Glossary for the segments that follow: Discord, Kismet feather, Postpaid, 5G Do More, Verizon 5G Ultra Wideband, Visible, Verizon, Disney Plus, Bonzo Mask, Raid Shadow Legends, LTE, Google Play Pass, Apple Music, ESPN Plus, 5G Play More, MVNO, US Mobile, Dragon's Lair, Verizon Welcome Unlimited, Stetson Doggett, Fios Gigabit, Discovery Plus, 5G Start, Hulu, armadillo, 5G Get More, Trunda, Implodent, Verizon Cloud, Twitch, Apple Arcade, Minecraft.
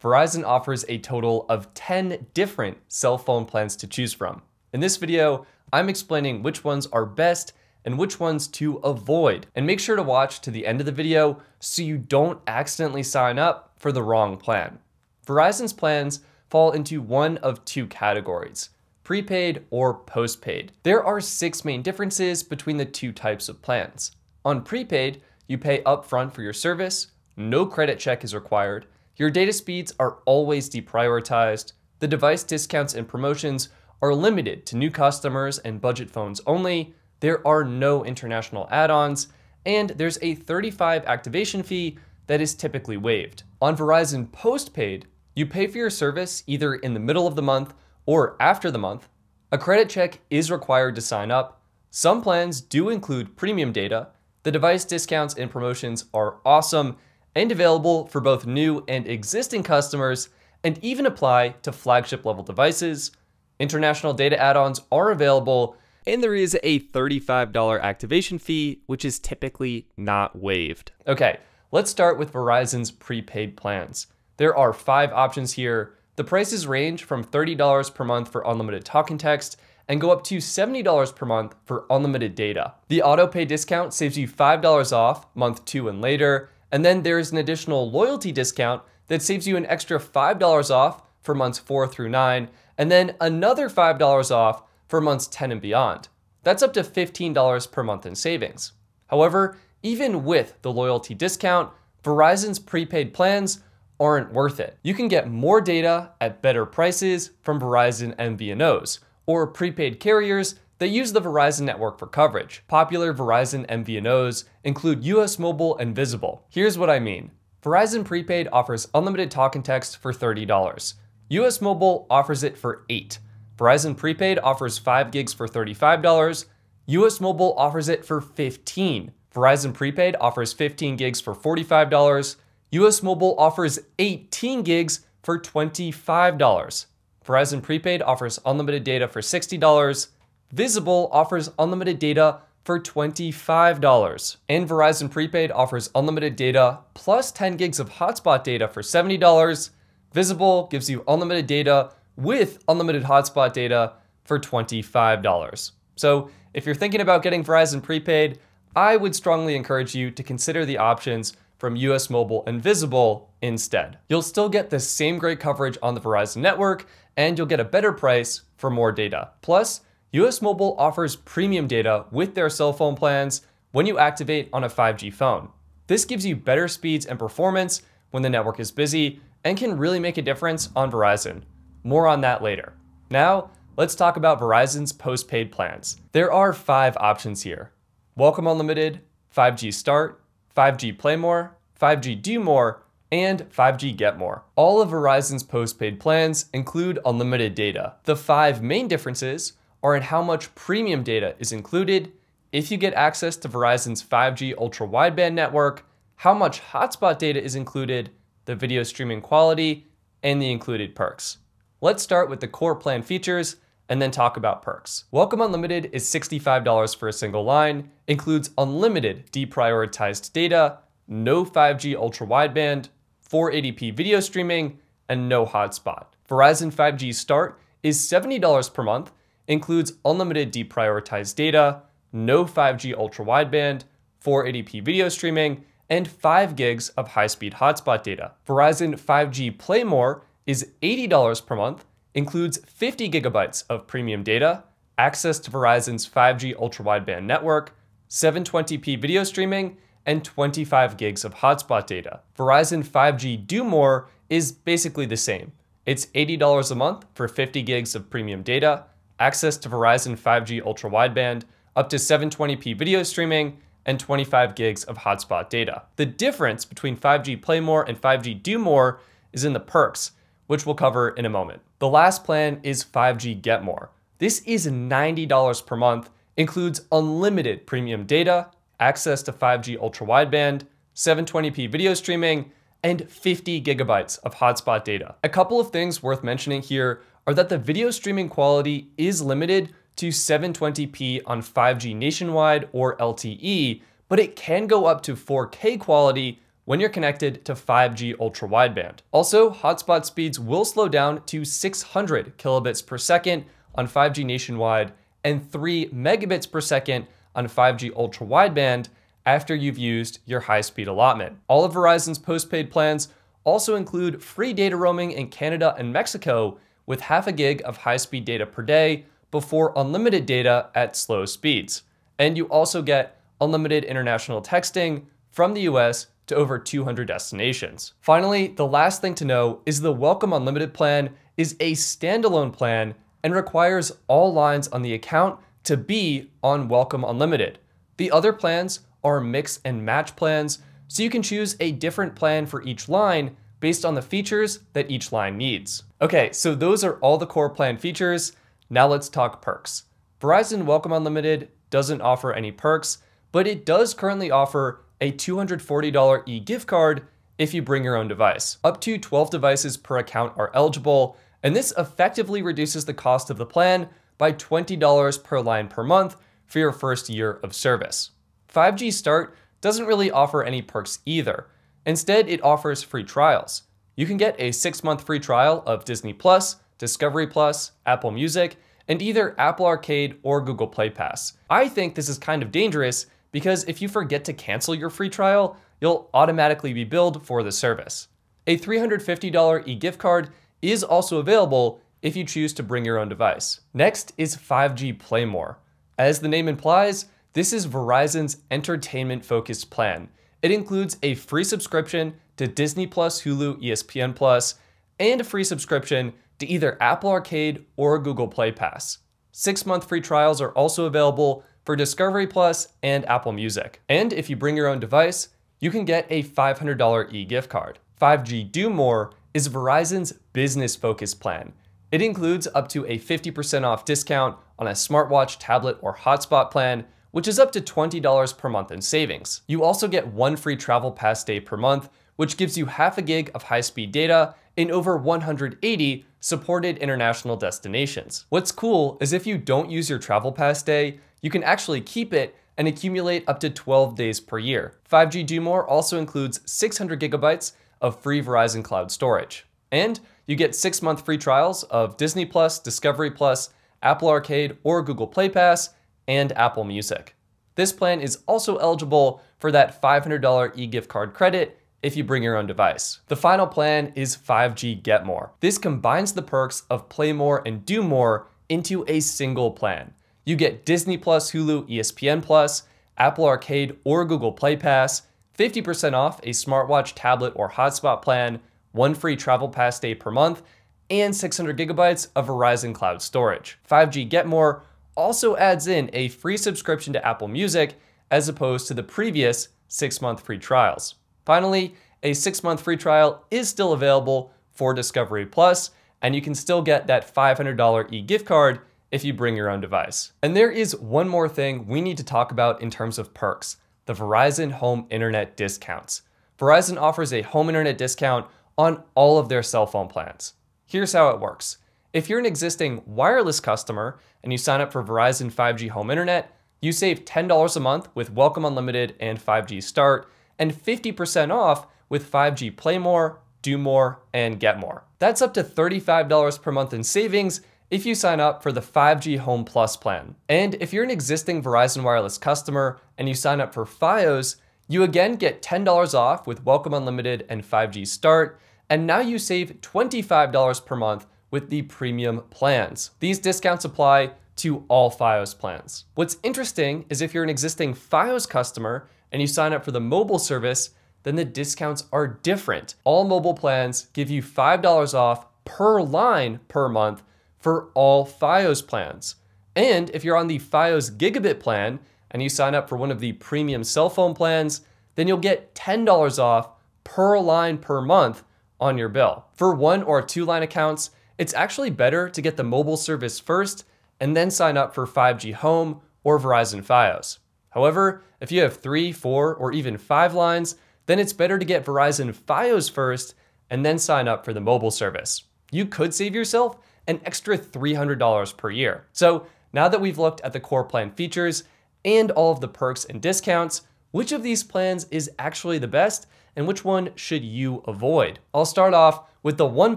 Verizon offers a total of 10 different cell phone plans to choose from. In this video, I'm explaining which ones are best and which ones to avoid. And make sure to watch to the end of the video so you don't accidentally sign up for the wrong plan. Verizon's plans fall into one of two categories, prepaid or postpaid. There are 6 main differences between the two types of plans. On prepaid, you pay upfront for your service, no credit check is required, your data speeds are always deprioritized, the device discounts and promotions are limited to new customers and budget phones only, there are no international add-ons, and there's a $35 activation fee that is typically waived. On Verizon postpaid, you pay for your service either in the middle of the month or after the month. A credit check is required to sign up. Some plans do include premium data. The device discounts and promotions are awesome and available for both new and existing customers and even apply to flagship level devices. International data add-ons are available, and there is a $35 activation fee, which is typically not waived. Okay, let's start with Verizon's prepaid plans. There are 5 options here. The prices range from $30 per month for unlimited talk and text and go up to $70 per month for unlimited data. The auto pay discount saves you $5 off month 2 and later, and then there is an additional loyalty discount that saves you an extra $5 off for months 4 through 9, and then another $5 off for months 10 and beyond. That's up to $15 per month in savings. However, even with the loyalty discount, Verizon's prepaid plans aren't worth it. You can get more data at better prices from Verizon MVNOs or prepaid carriers that use the Verizon network for coverage. Popular Verizon MVNOs include US Mobile and Visible. Here's what I mean. Verizon prepaid offers unlimited talk and text for $30. US Mobile offers it for $8. Verizon prepaid offers 5 gigs for $35. US Mobile offers it for $15. Verizon prepaid offers 15 gigs for $45. US Mobile offers 18 gigs for $25. Verizon prepaid offers unlimited data for $60. Visible offers unlimited data for $25. And Verizon prepaid offers unlimited data plus 10 gigs of hotspot data for $70. Visible gives you unlimited data with unlimited hotspot data for $25. So if you're thinking about getting Verizon prepaid, I would strongly encourage you to consider the options from US Mobile and Visible instead. You'll still get the same great coverage on the Verizon network, and you'll get a better price for more data. Plus, US Mobile offers premium data with their cell phone plans when you activate on a 5G phone. This gives you better speeds and performance when the network is busy and can really make a difference on Verizon. More on that later. Now, let's talk about Verizon's postpaid plans. There are 5 options here. Welcome Unlimited, 5G Start, 5G Play More, 5G Do More, and 5G Get More. All of Verizon's postpaid plans include unlimited data. The 5 main differences are in how much premium data is included, if you get access to Verizon's 5G Ultra Wideband network, how much hotspot data is included, the video streaming quality, and the included perks. Let's start with the core plan features and then talk about perks. Welcome Unlimited is $65 for a single line, includes unlimited deprioritized data, no 5G Ultra Wideband, 480p video streaming, and no hotspot. Verizon 5G Start is $70 per month, includes unlimited deprioritized data, no 5G Ultra Wideband, 480p video streaming, and 5 gigs of high-speed hotspot data. Verizon 5G Play More is $80 per month, includes 50 gigabytes of premium data, access to Verizon's 5G Ultra Wideband network, 720p video streaming, and 25 gigs of hotspot data. Verizon 5G Do More is basically the same. It's $80 a month for 50 gigs of premium data, access to Verizon 5G Ultra Wideband, up to 720p video streaming, and 25 gigs of hotspot data. The difference between 5G Play More and 5G Do More is in the perks, which we'll cover in a moment. The last plan is 5G Get More. This is $90 per month, includes unlimited premium data, access to 5G Ultra Wideband, 720p video streaming, and 50 gigabytes of hotspot data. A couple of things worth mentioning here are that the video streaming quality is limited to 720p on 5G nationwide or LTE, but it can go up to 4K quality when you're connected to 5G Ultra Wideband. Also, hotspot speeds will slow down to 600 kilobits per second on 5G nationwide and 3 megabits per second on 5G Ultra Wideband after you've used your high-speed allotment. All of Verizon's postpaid plans also include free data roaming in Canada and Mexico with 0.5 gig of high-speed data per day before unlimited data at slow speeds. And you also get unlimited international texting from the US to over 200 destinations. Finally, the last thing to know is the Welcome Unlimited plan is a standalone plan and requires all lines on the account to be on Welcome Unlimited. The other plans are mix and match plans, so you can choose a different plan for each line based on the features that each line needs. Okay, so those are all the core plan features. Now let's talk perks. Verizon Welcome Unlimited doesn't offer any perks, but it does currently offer a $240 e-gift card if you bring your own device. Up to 12 devices per account are eligible, and this effectively reduces the cost of the plan by $20 per line per month for your first year of service. 5G Start doesn't really offer any perks either. Instead, it offers free trials. You can get a 6-month free trial of Disney Plus, Discovery Plus, Apple Music, and either Apple Arcade or Google Play Pass. I think this is kind of dangerous because if you forget to cancel your free trial, you'll automatically be billed for the service. A $350 e-gift card is also available if you choose to bring your own device. Next is 5G Play More. As the name implies, this is Verizon's entertainment-focused plan. It includes a free subscription to Disney Plus, Hulu, ESPN Plus, and a free subscription to either Apple Arcade or Google Play Pass. 6-month free trials are also available for Discovery Plus and Apple Music. And if you bring your own device, you can get a $500 e-gift card. 5G Do More is Verizon's business-focused plan. It includes up to a 50% off discount on a smartwatch, tablet, or hotspot plan, which is up to $20 per month in savings. You also get one free travel pass day per month, which gives you 0.5 gig of high-speed data in over 180 supported international destinations. What's cool is if you don't use your travel pass day, you can actually keep it and accumulate up to 12 days per year. 5G Do More also includes 600 gigabytes of free Verizon Cloud storage. And you get 6-month free trials of Disney Plus, Discovery Plus, Apple Arcade, or Google Play Pass, and Apple Music. This plan is also eligible for that $500 e-gift card credit if you bring your own device. The final plan is 5G Get More. This combines the perks of Play More and Do More into a single plan. You get Disney Plus, Hulu, ESPN Plus, Apple Arcade, or Google Play Pass, 50% off a smartwatch, tablet, or hotspot plan, one free travel pass day per month, and 600 gigabytes of Verizon Cloud storage. 5G Get More also adds in a free subscription to Apple Music as opposed to the previous 6-month free trials. Finally, a 6-month free trial is still available for Discovery Plus, and you can still get that $500 e-gift card if you bring your own device. And there is one more thing we need to talk about in terms of perks, the Verizon Home Internet discounts. Verizon offers a home internet discount on all of their cell phone plans. Here's how it works. If you're an existing wireless customer and you sign up for Verizon 5G Home Internet, you save $10 a month with Welcome Unlimited and 5G Start, and 50% off with 5G Play More, Do More, and Get More. That's up to $35 per month in savings if you sign up for the 5G Home Plus plan. And if you're an existing Verizon Wireless customer and you sign up for Fios, you again get $10 off with Welcome Unlimited and 5G Start, and now you save $25 per month with the premium plans. These discounts apply to all Fios plans. What's interesting is if you're an existing Fios customer and you sign up for the mobile service, then the discounts are different. All mobile plans give you $5 off per line per month for all Fios plans. And if you're on the Fios Gigabit plan and you sign up for one of the premium cell phone plans, then you'll get $10 off per line per month on your bill. For 1 or 2 line accounts, it's actually better to get the mobile service first and then sign up for 5G Home or Verizon Fios. However, if you have 3, 4, or even 5 lines, then it's better to get Verizon Fios first and then sign up for the mobile service. You could save yourself an extra $300 per year. So now that we've looked at the core plan features and all of the perks and discounts, which of these plans is actually the best? and which one should you avoid? I'll start off with the one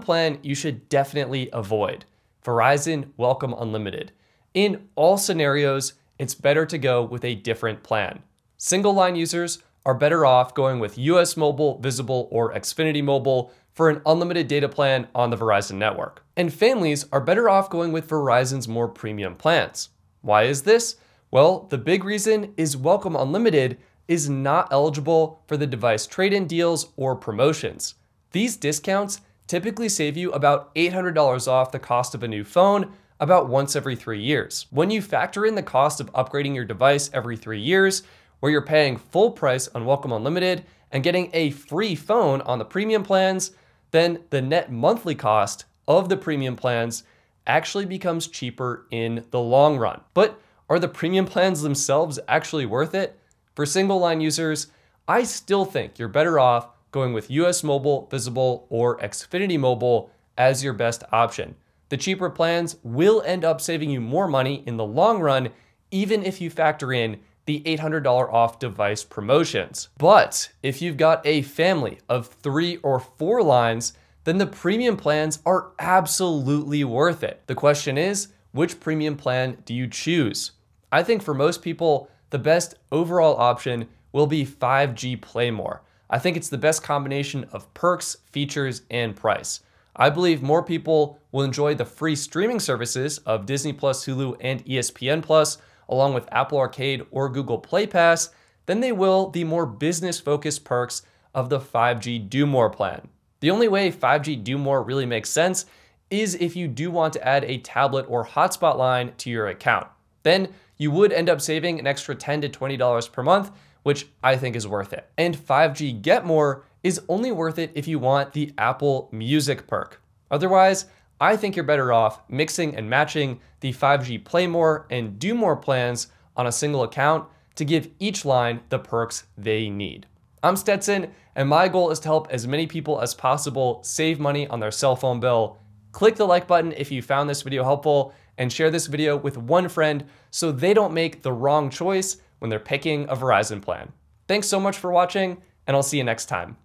plan you should definitely avoid, Verizon Welcome Unlimited. In all scenarios, it's better to go with a different plan. Single line users are better off going with US Mobile, Visible, or Xfinity Mobile for an unlimited data plan on the Verizon network. And families are better off going with Verizon's more premium plans. Why is this? Well, the big reason is Welcome Unlimited is not eligible for the device trade-in deals or promotions. These discounts typically save you about $800 off the cost of a new phone about once every 3 years. When you factor in the cost of upgrading your device every 3 years, where you're paying full price on Welcome Unlimited and getting a free phone on the premium plans, then the net monthly cost of the premium plans actually becomes cheaper in the long run. But are the premium plans themselves actually worth it? For single line users, I still think you're better off going with US Mobile, Visible, or Xfinity Mobile as your best option. The cheaper plans will end up saving you more money in the long run, even if you factor in the $800 off device promotions. But if you've got a family of 3 or 4 lines, then the premium plans are absolutely worth it. The question is, which premium plan do you choose? I think for most people, the best overall option will be 5G Play More. I think it's the best combination of perks, features, and price. I believe more people will enjoy the free streaming services of Disney Plus, Hulu, and ESPN Plus, along with Apple Arcade or Google Play Pass, then they will the more business-focused perks of the 5G Do More plan. The only way 5G Do More really makes sense is if you do want to add a tablet or hotspot line to your account. Then you would end up saving an extra $10 to $20 per month, which I think is worth it. And 5G Get More is only worth it if you want the Apple Music perk. Otherwise, I think you're better off mixing and matching the 5G Play More and Do More plans on a single account to give each line the perks they need. I'm Stetson, and my goal is to help as many people as possible save money on their cell phone bill. Click the like button if you found this video helpful, and share this video with one friend so they don't make the wrong choice when they're picking a Verizon plan. Thanks so much for watching, and I'll see you next time.